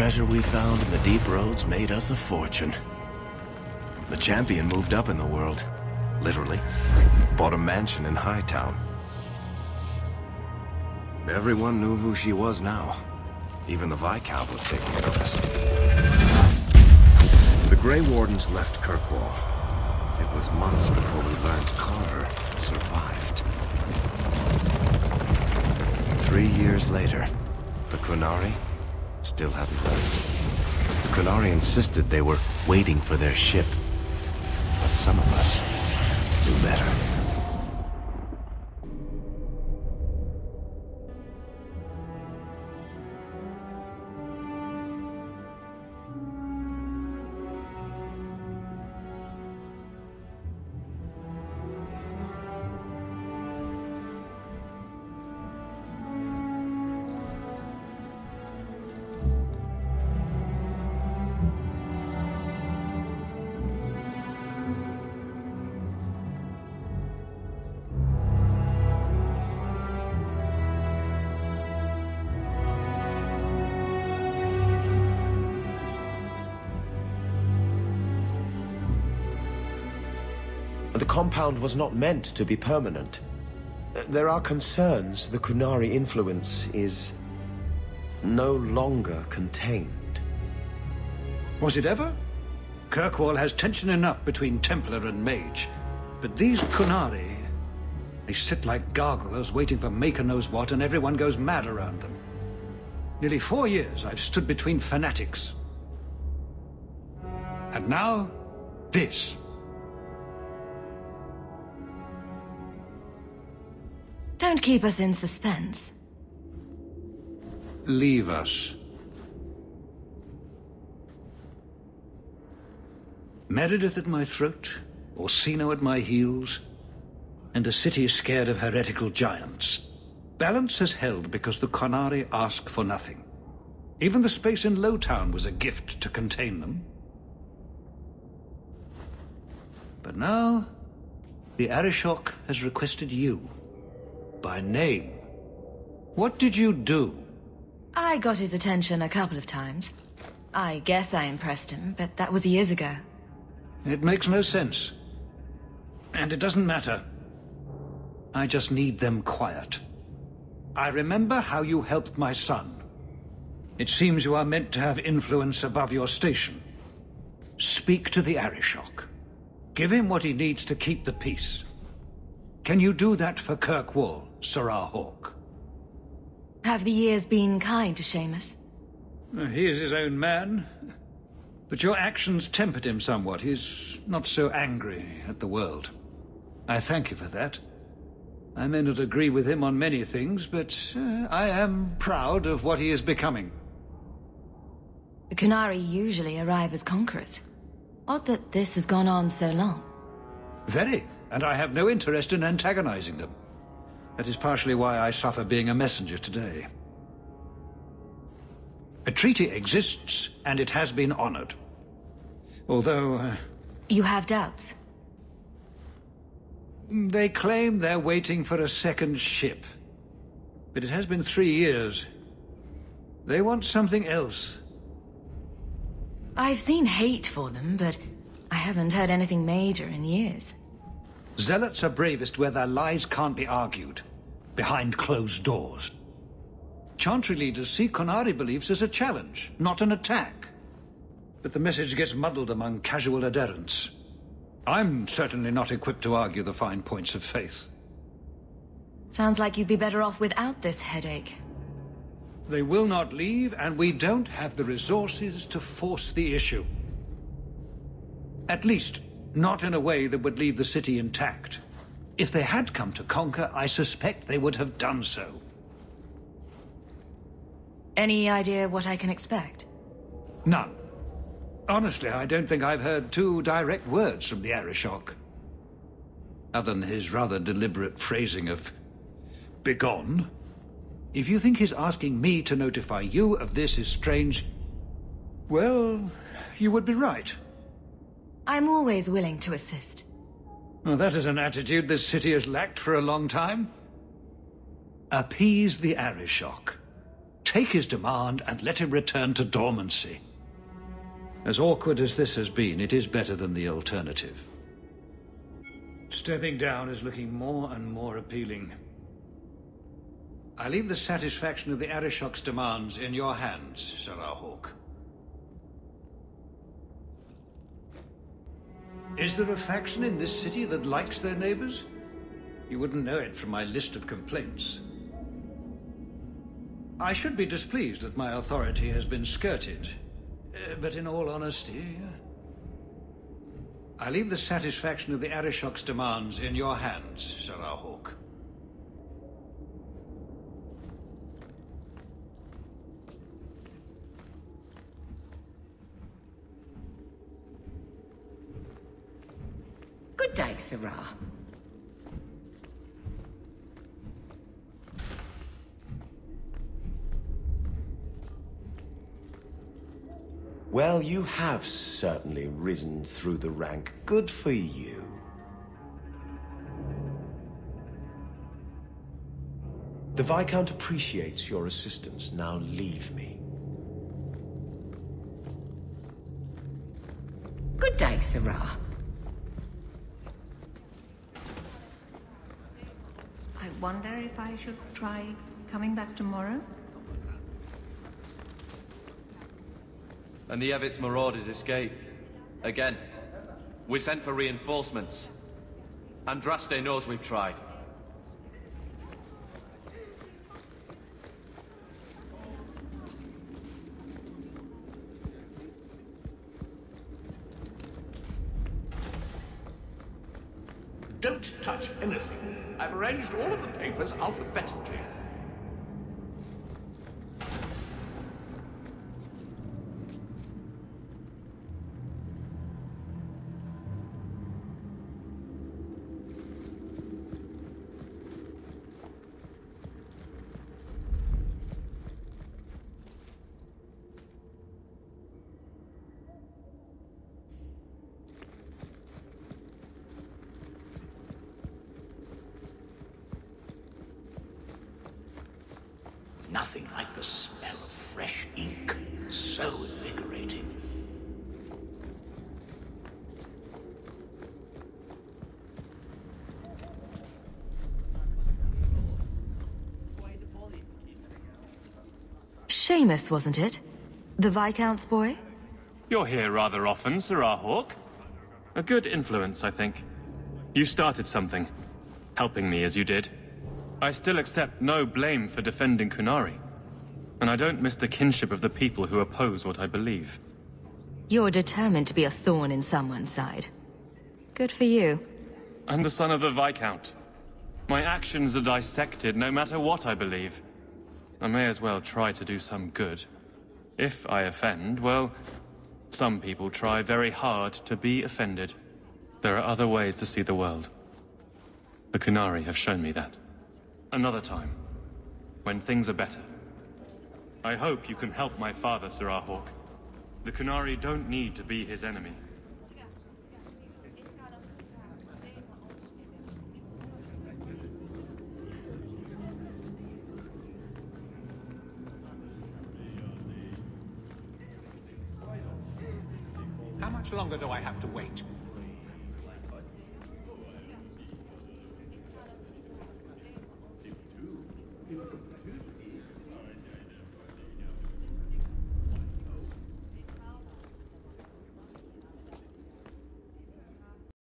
treasure we found in the deep roads made us a fortune. The champion moved up in the world, literally. Bought a mansion in Hightown. Everyone knew who she was now. Even the Viscount was taking notice. The Grey Wardens left Kirkwall. It was months before we learned Carter survived. 3 years later, the Qunari still hadn't left. The Qunari insisted they were waiting for their ship. But some of us knew better. The compound was not meant to be permanent. There are concerns the Qunari influence is no longer contained. Was it ever? Kirkwall has tension enough between Templar and Mage. But these Qunari, they sit like gargoyles waiting for Maker knows what, and everyone goes mad around them. Nearly 4 years I've stood between fanatics. And now, this. Don't keep us in suspense. Leave us. Meredith at my throat, Orsino at my heels, and a city scared of heretical giants. Balance is held because the Qunari ask for nothing. Even the space in Lowtown was a gift to contain them. But now, the Arishok has requested you. By name. What did you do? I got his attention a couple of times. I guess I impressed him, but that was years ago. It makes no sense. And it doesn't matter. I just need them quiet. I remember how you helped my son. It seems you are meant to have influence above your station. Speak to the Arishok. Give him what he needs to keep the peace. Can you do that for Kirkwall, Serah Hawke? Have the years been kind to Saemus? He is his own man. But your actions tempered him somewhat. He's not so angry at the world. I thank you for that. I may not agree with him on many things, but I am proud of what he is becoming. The Qunari usually arrive as conquerors. Odd that this has gone on so long. Very. And I have no interest in antagonizing them. That is partially why I suffer being a messenger today. A treaty exists, and it has been honored. Although... You have doubts? They claim they're waiting for a second ship. But it has been 3 years. They want something else. I've seen hate for them, but I haven't heard anything major in years. Zealots are bravest where their lies can't be argued, behind closed doors. Chantry leaders see Qunari beliefs as a challenge, not an attack. But the message gets muddled among casual adherents. I'm certainly not equipped to argue the fine points of faith. Sounds like you'd be better off without this headache. They will not leave, and we don't have the resources to force the issue. At least... not in a way that would leave the city intact. If they had come to conquer, I suspect they would have done so. Any idea what I can expect? None. Honestly, I don't think I've heard two direct words from the Arishok. Other than his rather deliberate phrasing of, "Begone." If you think he's asking me to notify you of this is strange, well, you would be right. I'm always willing to assist. Well, that is an attitude this city has lacked for a long time. Appease the Arishok. take his demand and let him return to dormancy. As awkward as this has been, it is better than the alternative. Stepping down is looking more and more appealing. I leave the satisfaction of the Arishok's demands in your hands, Serah Hawke. Is there a faction in this city that likes their neighbors? You wouldn't know it from my list of complaints. I should be displeased that my authority has been skirted, but in all honesty... I leave the satisfaction of the Arishok's demands in your hands, Serah Hawke. Good day, Serah. Well, you have certainly risen through the rank. Good for you. The Viscount appreciates your assistance. Now leave me. Good day, Serah. I wonder if I should try coming back tomorrow? And the Evit's marauders escape. Again. We sent for reinforcements. Andraste knows we've tried. Don't touch anything. I've arranged all of the papers alphabetically. Nothing like the smell of fresh ink. So invigorating. Saemus, wasn't it? The Viscount's boy? You're here rather often, Serah Hawke. A good influence, I think. You started something, helping me as you did. I still accept no blame for defending Qunari, and I don't miss the kinship of the people who oppose what I believe. You're determined to be a thorn in someone's side. Good for you. I'm the son of the Viscount. My actions are dissected no matter what I believe. I may as well try to do some good. If I offend, well, some people try very hard to be offended. There are other ways to see the world. The Qunari have shown me that. Another time, when things are better. I hope you can help my father, Serah Hawke. The Qunari don't need to be his enemy. How much longer do I have to wait?